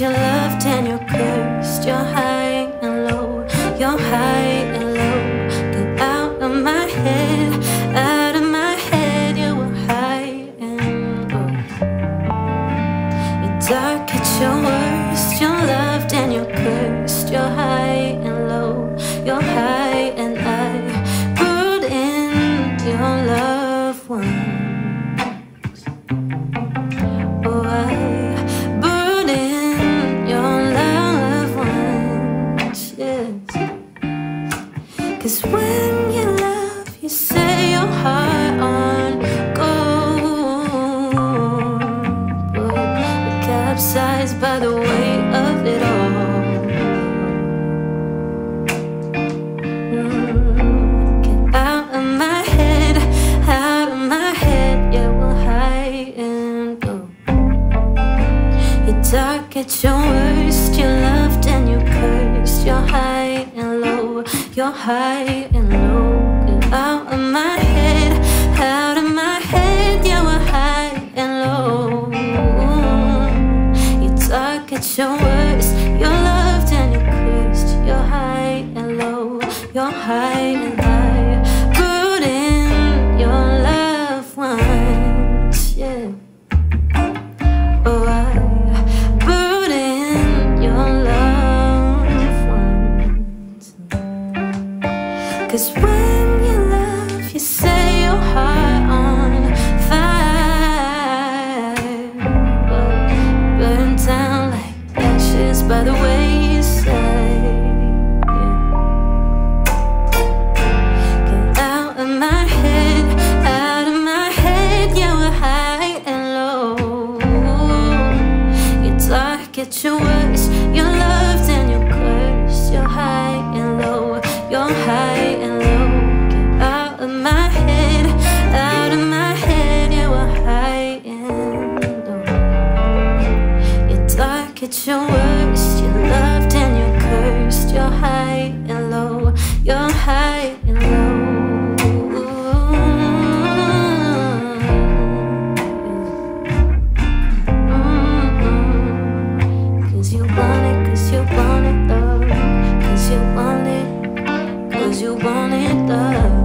you're loved and you're cursed. You're high and low, you're high and low. Get out of my head, out of my head. You were high and low. You're dark at your worst. You're loved and you're cursed. You're high and low, you're high and I put in your loved ones. Oh, cause when you love, you set your heart on gold, but we're capsized by the weight of it all. Get out of my head, yeah, we'll hide and go. You're dark at your worst, you're loved and you're cursed, you're high and low, you're high and low. Get out of my head, yeah, we're high and low. You're dark at your worst, you're loved and you're cursed, you're high and low, you're high and I put in your loved ones, yeah. Oh, I put in your loved ones. Cause when you love, you set your heart on fire, burn down like ashes by the way you say. Get out of my head, yeah, we're high and low. You're dark at your worst, you're loved and you're cursed, you're high and low, you're high and low. Get out of my head, you are high and low. You're dark at your worst, you're loved and you're cursed, you're high and low, you're high and low. Cause you want it, love. Cause you want it, love.